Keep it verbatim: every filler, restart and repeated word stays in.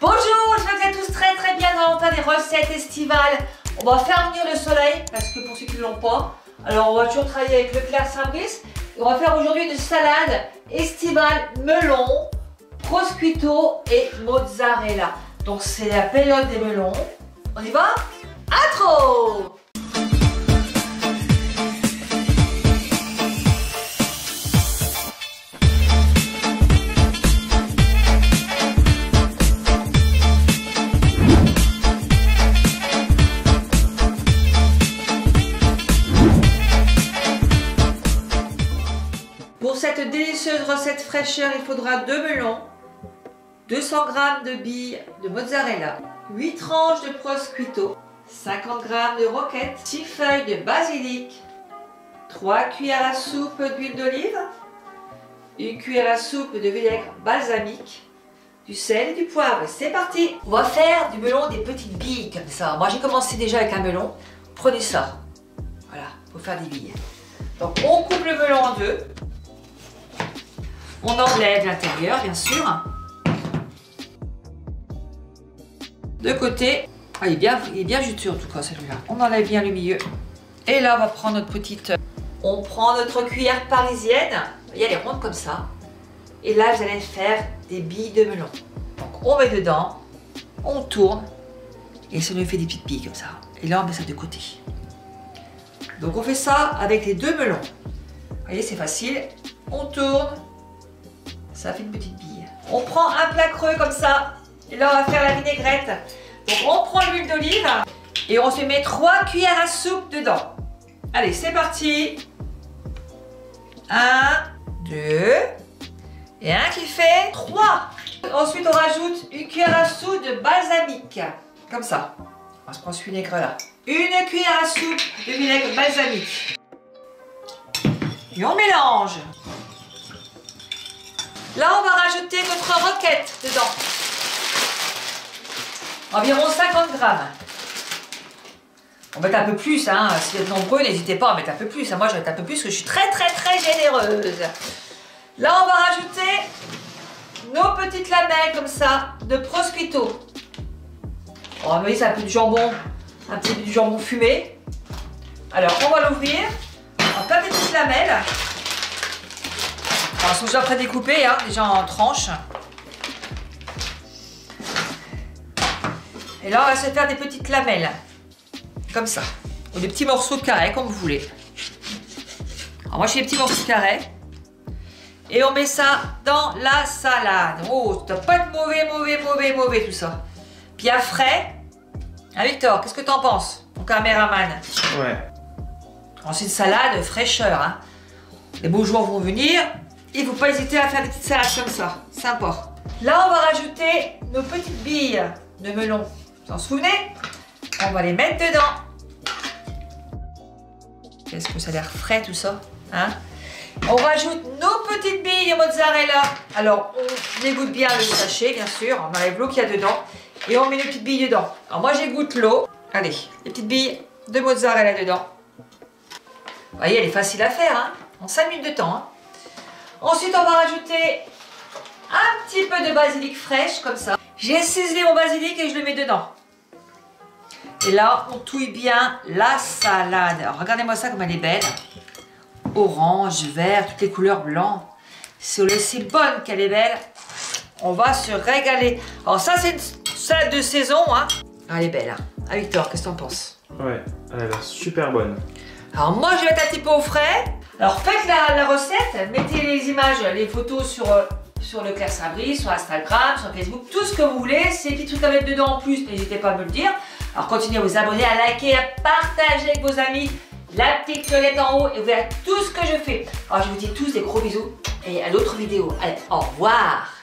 Bonjour, je vous souhaite tous très très bien dans l'entente des recettes estivales. On va faire venir le soleil, parce que pour ceux qui ne l'ont pas, alors on va toujours travailler avec le Claire Saint-Brice. On va faire aujourd'hui une salade estivale melon, prosciutto et mozzarella. Donc c'est la période des melons. On y va? Intro! Pour cette délicieuse recette fraîcheur, il faudra deux melons, deux cents grammes de billes de mozzarella, huit tranches de prosciutto, cinquante grammes de roquette, six feuilles de basilic, trois cuillères à soupe d'huile d'olive, une cuillère à soupe de vinaigre balsamique, du sel et du poivre. C'est parti! On va faire du melon des petites billes comme ça. Moi j'ai commencé déjà avec un melon. Prenez ça. Voilà, pour faire des billes. Donc on coupe le melon en deux. On enlève l'intérieur bien sûr. De côté. Ah, il est bien, il est bien juteux en tout cas celui-là. On enlève bien le milieu. Et là on va prendre notre petite... On prend notre cuillère parisienne. Il y a les rondes comme ça. Et là vous allez faire des billes de melon. Donc on met dedans. On tourne. Et ça nous fait des petites billes comme ça. Et là on met ça de côté. Donc on fait ça avec les deux melons. Vous voyez c'est facile. On tourne. Ça fait une petite bille. On prend un plat creux comme ça. Et là, on va faire la vinaigrette. Donc, on prend l'huile d'olive et on se met trois cuillères à soupe dedans. Allez, c'est parti. un, deux. Et un qui fait trois. Ensuite, on rajoute une cuillère à soupe de balsamique. Comme ça. On se prend ce vinaigre-là. Une cuillère à soupe de vinaigre balsamique. Et on mélange. Là, on va rajouter notre roquette dedans. Environ cinquante grammes. On met un peu plus, hein. Si vous êtes nombreux, n'hésitez pas à mettre un peu plus. Moi, je vais mettre un peu plus parce que je suis très, très, très généreuse. Là, on va rajouter nos petites lamelles comme ça de prosciutto. On va mettre un peu de jambon, un petit peu de jambon fumé. Alors, on va l'ouvrir. On va mettre des petites lamelles. Alors, ils sont déjà prédécoupés, hein, déjà en tranches. Et là, on va se faire des petites lamelles, comme ça, ou des petits morceaux carrés, comme vous voulez. Alors, moi, je fais des petits morceaux carrés. Et on met ça dans la salade. Oh, ça doit pas être mauvais, mauvais, mauvais, mauvais, tout ça. Bien frais. Hein, Victor, qu'est-ce que t'en penses, mon caméraman? Ouais. Ensuite, salade, fraîcheur, hein. Les beaux jours vont venir. Il ne faut pas hésiter à faire des petites salades comme ça, c'est important. Là, on va rajouter nos petites billes de melon. Vous en souvenez? On va les mettre dedans. Qu'est-ce que ça a l'air frais tout ça, hein? On rajoute nos petites billes de mozzarella. Alors, on égoutte bien le sachet, bien sûr. On enlève l'eau qu'il y a dedans et on met les petites billes dedans. Alors moi, j'égoutte l'eau. Allez, les petites billes de mozzarella dedans. Vous voyez, elle est facile à faire, hein? En cinq minutes de temps, hein. Ensuite, on va rajouter un petit peu de basilic fraîche, comme ça. J'ai ciselé mon basilic et je le mets dedans. Et là, on touille bien la salade. Alors, regardez-moi ça comme elle est belle. Orange, vert, toutes les couleurs blancs. C'est aussi bonne qu'elle est belle. On va se régaler. Alors ça, c'est une salade de saison, hein. Elle est belle, hein. Ah, Victor, qu'est-ce que t'en penses? Ouais, elle a l'air super bonne. Alors moi, je vais mettre un petit peu au frais. Alors faites la, la recette, mettez les images, les photos sur, sur le Claire Saint-Brice, sur Instagram, sur Facebook, tout ce que vous voulez. Ces petits trucs à mettre dedans en plus, n'hésitez pas à me le dire. Alors continuez à vous abonner, à liker, à partager avec vos amis, la petite clochette en haut et vous verrez tout ce que je fais. Alors je vous dis tous des gros bisous et à l'autre vidéo. Allez, au revoir!